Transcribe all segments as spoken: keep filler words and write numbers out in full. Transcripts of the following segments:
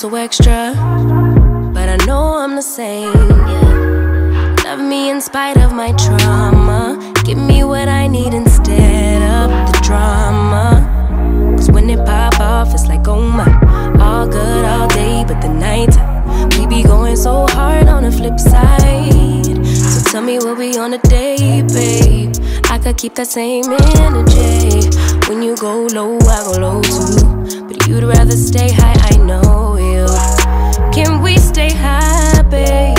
so extra, but I know I'm the same. Love me in spite of my trauma. Give me what I need instead of the drama. Cause when it pop off, it's like, oh my. All good all day, but the night we be going so hard on the flip side. So tell me what we on today, babe. I could keep that same energy. When you go low, I go low too. But you'd rather stay high, I know you. Can we stay high, babe?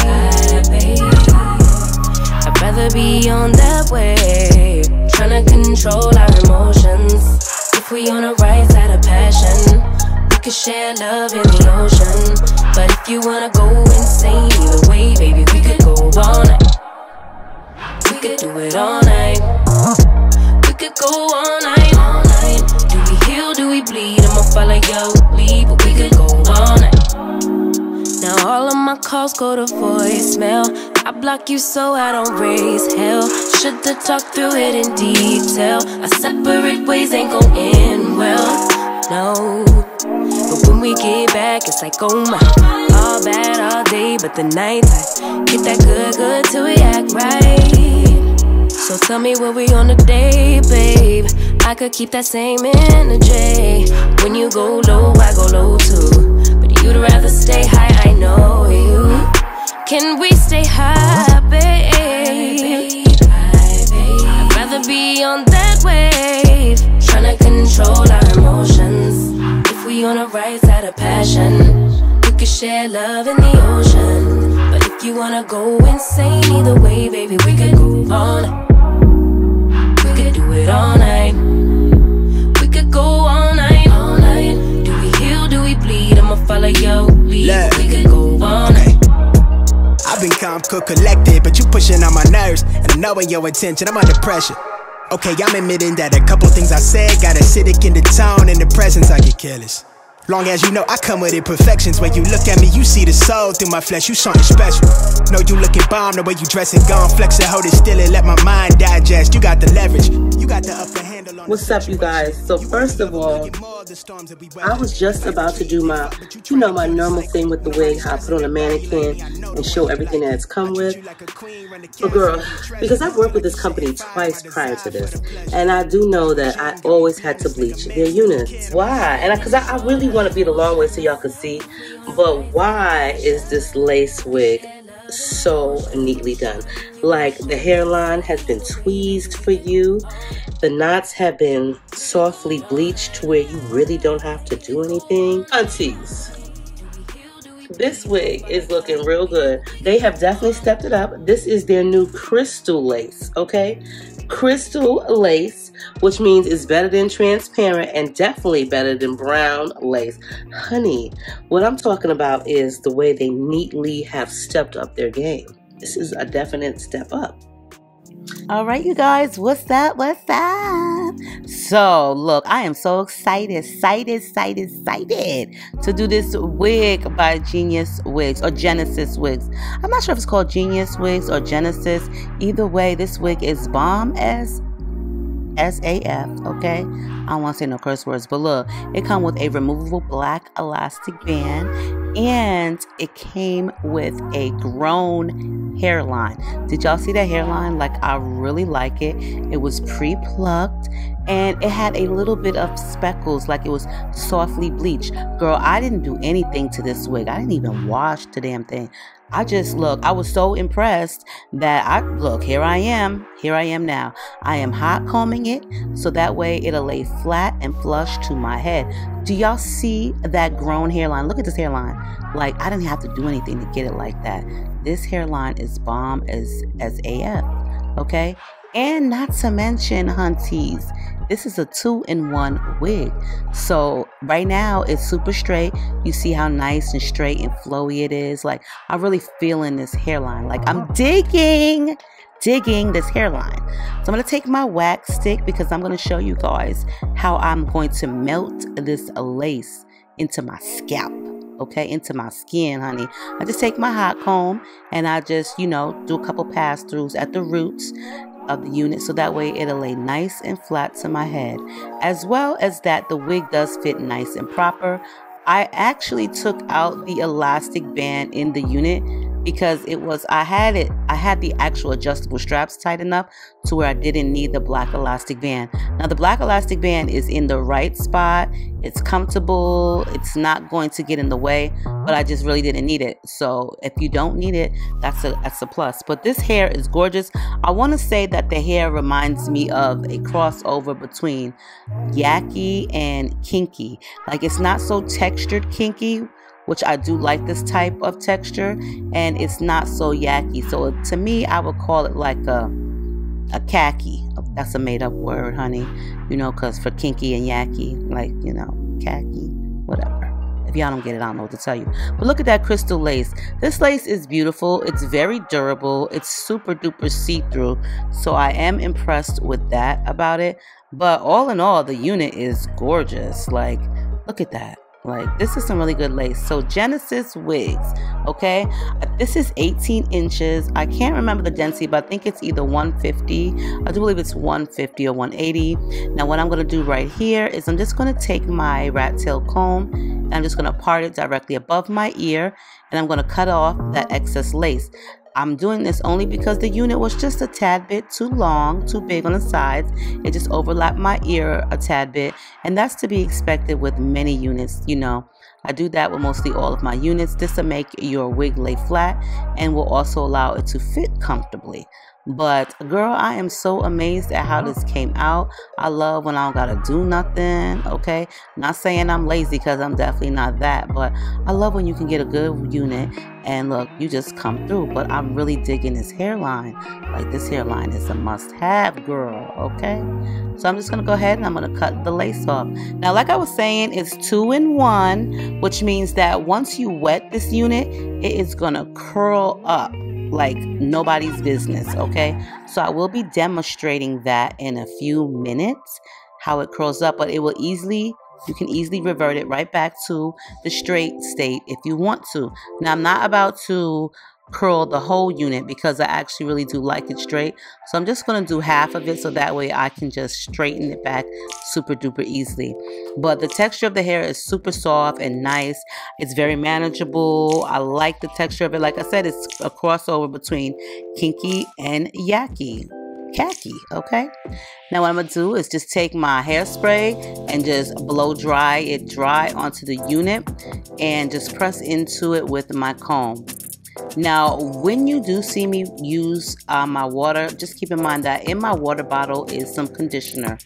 I'd rather be on that wave, tryna control our emotions. If we on the right side of passion, we could share love in the ocean. But if you wanna go insane, either way, baby, we could go all night. We could do it all night. We could go all night, all night. Do we heal, do we bleed? I'ma follow your lead, but we could go all night. Now all of my calls go to voicemail. I block you so I don't raise hell. Should've talked through it in detail. Our separate ways ain't gon' end well, no. But when we get back, it's like, oh my. All bad all day, but the night I get that good, good till we act right. So tell me what we on today, babe. I could keep that same energy. When you go low, I go low too. But you'd rather stay high, I know you. Can we stay high, babe? I'd rather be on that wave, tryna control our emotions. If we on the right side of passion, we could share love in the ocean. But if you wanna go insane, either way, baby, we could go all night. All night, we could go all night, all night. Do we heal, do we bleed? I'ma follow your lead. Look, we could go all night. I've been calm, cool, collected, but you pushing on my nerves, and I'm knowing your intention. I'm under pressure. Okay, I'm admitting that a couple things I said got acidic in the tone, in the presence I get careless. Long as you know I come with imperfections. When you look at me, you see the soul through my flesh. You something special. Know you looking bomb, the way you dress it, gone flex it, hold it still and let my mind digest. You got the leverage, you got the upper handle on. What's up, you guys? So first of all, I was just about to do my, you know, my normal thing with the wig, how I put on a mannequin and show everything that it's come with. But girl, because I've worked with this company twice prior to this, and I do know that I always had to bleach their units. Why? And because I, I, I really want to be the long way so y'all can see, but why is this lace wig so neatly done? Like, the hairline has been tweezed for you, the knots have been softly bleached to where you really don't have to do anything. Aunties, this wig is looking real good. They have definitely stepped it up. This is their new Crystal Lace, okay? Crystal Lace, which means it's better than transparent and definitely better than brown lace. Honey, what I'm talking about is the way they neatly have stepped up their game. This is a definite step up. All right, you guys, what's up? What's up? So, look, I am so excited, excited, excited, excited to do this wig by Genius Wigs or Genesis Wigs. I'm not sure if it's called Genius Wigs or Genesis. Either way, this wig is bomb as S A F, okay? I don't want to say no curse words, but look, it comes with a removable black elastic band, and it came with a grown hairline. Did y'all see that hairline? Like, I really like it. It was pre-plucked, and it had a little bit of speckles, like it was softly bleached. Girl, I didn't do anything to this wig. I didn't even wash the damn thing. I just, look, I was so impressed that I, look, here I am. Here I am now. I am hot combing it so that way it'll lay flat and flush to my head. Do y'all see that grown hairline? Look at this hairline. Like, I didn't have to do anything to get it like that. This hairline is bomb as, as A F, okay? And not to mention, hunties, this is a two-in-one wig. So right now it's super straight. You see how nice and straight and flowy it is. Like, I'm really feeling this hairline. Like, I'm digging, digging this hairline. So I'm gonna take my wax stick because I'm gonna show you guys how I'm going to melt this lace into my scalp. Okay, into my skin, honey. I just take my hot comb and I just, you know, do a couple pass-throughs at the roots of the unit so that way it'll lay nice and flat to my head. As well as that, the wig does fit nice and proper. I actually took out the elastic band in the unit because it was, I had it, I had the actual adjustable straps tight enough to where I didn't need the black elastic band. Now the black elastic band is in the right spot. It's comfortable. It's not going to get in the way, but I just really didn't need it. So if you don't need it, that's a, that's a plus. But this hair is gorgeous. I want to say that the hair reminds me of a crossover between Yaki and Kinky. Like it's not so textured kinky, which I do like this type of texture, and it's not so Yaki. So to me, I would call it like a a khaki. That's a made up word, honey. You know, cause for Kinky and Yaki, like, you know, khaki, whatever. If y'all don't get it, I don't know what to tell you. But look at that crystal lace. This lace is beautiful. It's very durable. It's super duper see-through. So I am impressed with that about it. But all in all, the unit is gorgeous. Like, look at that. Like, this is some really good lace. So Genius Wigs, okay? This is eighteen inches. I can't remember the density, but I think it's either one fifty. I do believe it's one fifty or one eighty. Now, what I'm going to do right here is I'm just going to take my rat tail comb, and I'm just going to part it directly above my ear, and I'm going to cut off that excess lace. I'm doing this only because the unit was just a tad bit too long, too big on the sides. It just overlapped my ear a tad bit, and that's to be expected with many units, you know. I do that with mostly all of my units, just to make your wig lay flat and will also allow it to fit comfortably. But girl, I am so amazed at how this came out. I love when I don't gotta do nothing, okay? Not saying I'm lazy, because I'm definitely not that, but I love when you can get a good unit and look, you just come through. But I'm really digging this hairline. Like, this hairline is a must-have, girl, okay? So I'm just gonna go ahead and I'm gonna cut the lace off. Now, like I was saying, it's two in one, which means that once you wet this unit, it is gonna curl up like nobody's business, okay? So I will be demonstrating that in a few minutes, how it curls up, but it will easily, you can easily revert it right back to the straight state if you want to. Now, I'm not about to curl the whole unit because I actually really do like it straight. So I'm just going to do half of it so that way I can just straighten it back super duper easily. But the texture of the hair is super soft and nice. It's very manageable. I like the texture of it. Like I said, it's a crossover between Kinky and Yaki. Khaki, okay? Now what I'm gonna do is just take my hairspray and just blow dry it dry onto the unit and just press into it with my comb. Now, when you do see me use uh, my water, just keep in mind that in my water bottle is some conditioner.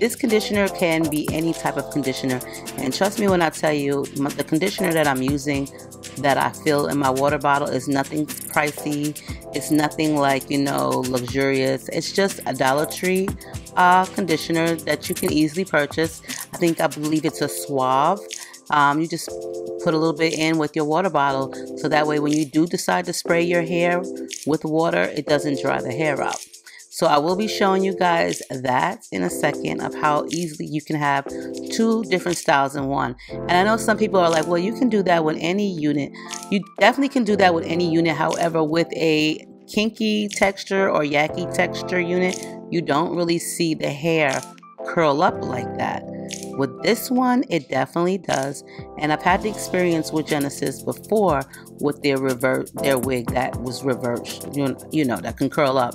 This conditioner can be any type of conditioner. And trust me when I tell you, the conditioner that I'm using that I fill in my water bottle is nothing pricey. It's nothing like, you know, luxurious. It's just a Dollar Tree uh, conditioner that you can easily purchase. I think, I believe it's a Suave. Um, you just put a little bit in with your water bottle so that way when you do decide to spray your hair with water, it doesn't dry the hair out. So I will be showing you guys that in a second of how easily you can have two different styles in one. And I know some people are like, well, you can do that with any unit. You definitely can do that with any unit. However, with a kinky texture or Yaki texture unit, you don't really see the hair curl up like that. With this one, it definitely does. And I've had the experience with Genius before with their revert, their wig that was reversed, you, you know, that can curl up.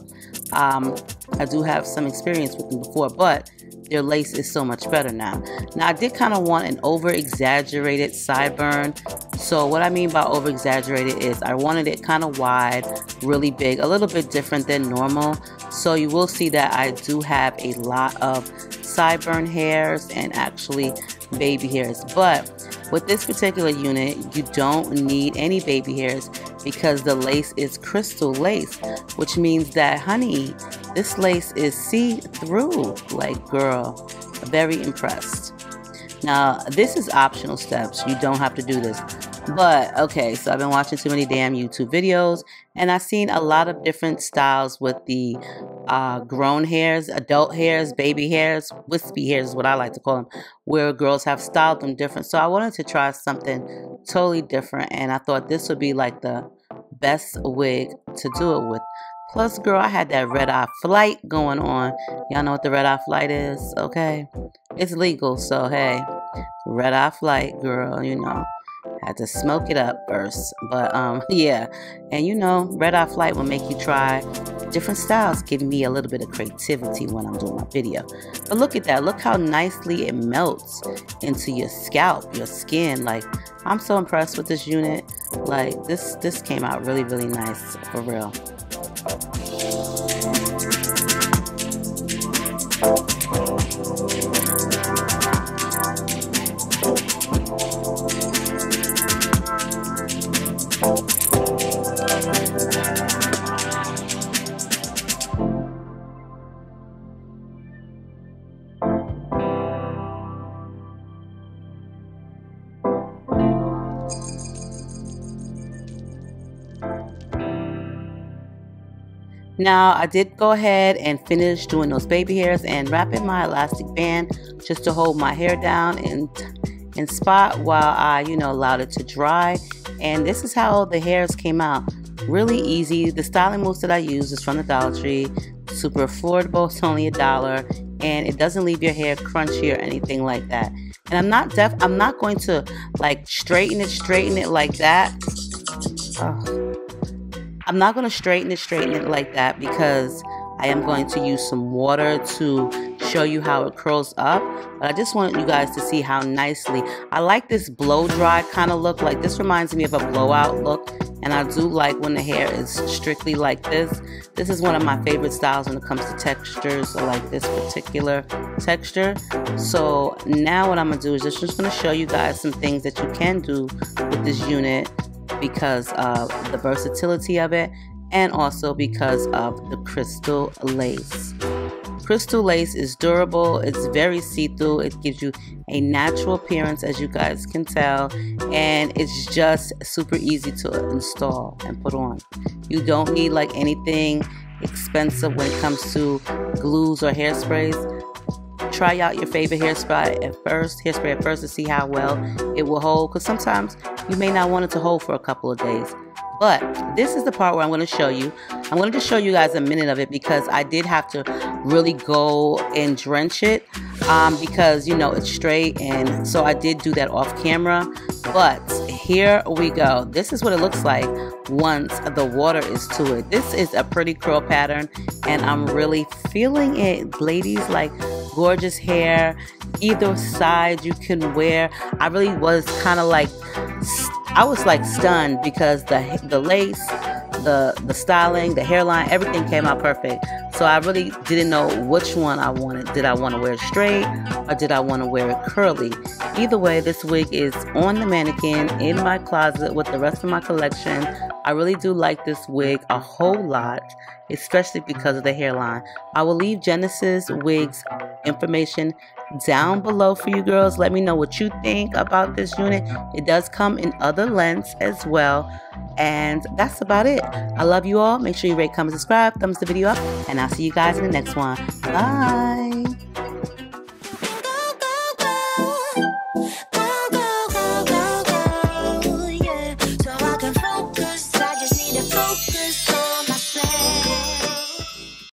Um, I do have some experience with them before, but their lace is so much better now. Now, I did kind of want an over-exaggerated sideburn. So what I mean by over-exaggerated is I wanted it kind of wide, really big, a little bit different than normal. So you will see that I do have a lot of sideburn hairs and actually baby hairs. But with this particular unit, you don't need any baby hairs because the lace is crystal lace, which means that, honey, this lace is see-through. Like, girl, very impressed. Now, this is optional steps. You don't have to do this. But, okay, so I've been watching too many damn YouTube videos, and I've seen a lot of different styles with the uh, grown hairs, adult hairs, baby hairs, wispy hairs is what I like to call them, where girls have styled them different. So I wanted to try something totally different, and I thought this would be like the best wig to do it with. Plus, girl, I had that red-eye flight going on. Y'all know what the red-eye flight is, okay? It's legal, so hey. red off light, girl, you know. Had to smoke it up first, but um yeah, and you know, red off light will make you try different styles, giving me a little bit of creativity when I'm doing my video. But look at that, look how nicely it melts into your scalp, your skin. Like, I'm so impressed with this unit. Like, this this came out really, really nice, for real. Now, I did go ahead and finish doing those baby hairs and wrapping my elastic band just to hold my hair down in, in spot while I, you know, allowed it to dry. And this is how the hairs came out. Really easy. The styling moves that I use is from the Dollar Tree. Super affordable. It's only a dollar. And it doesn't leave your hair crunchy or anything like that. And I'm not def- I'm not going to, like, straighten it, straighten it like that. Oh. I'm not going to straighten it, straighten it like that, because I am going to use some water to show you how it curls up. But I just want you guys to see how nicely. I like this blow dry kind of look. Like, this reminds me of a blowout look. And I do like when the hair is strictly like this. This is one of my favorite styles when it comes to textures, so like this particular texture. So now what I'm going to do is just, just going to show you guys some things that you can do with this unit, because of the versatility of it, and also because of the crystal lace. Crystal lace is durable, it's very see-through, it gives you a natural appearance, as you guys can tell, and it's just super easy to install and put on. You don't need like anything expensive when it comes to glues or hairsprays. Try out your favorite hairspray at first, hairspray at first to see how well it will hold, because sometimes you may not want it to hold for a couple of days. But this is the part where I'm going to show you. I'm going to just show you guys a minute of it, because I did have to really go and drench it um, because, you know, it's straight, and so I did do that off camera. But here we go. This is what it looks like once the water is to it. This is a pretty curl pattern, and I'm really feeling it, ladies. Like, gorgeous hair, either side you can wear. I really was kind of like, I was like stunned, because the the lace, the the styling, the hairline, everything came out perfect. So I really didn't know which one I wanted. Did I want to wear it straight, or did I want to wear it curly? Either way, this wig is on the mannequin in my closet with the rest of my collection. I really do like this wig a whole lot, especially because of the hairline. I will leave Genius Wigs information down below for you girls. Let me know what you think about this unit. It does come in other lengths as well. And that's about it. I love you all. Make sure you rate, comment, subscribe, thumbs the video up, and I'll see you guys in the next one. Bye.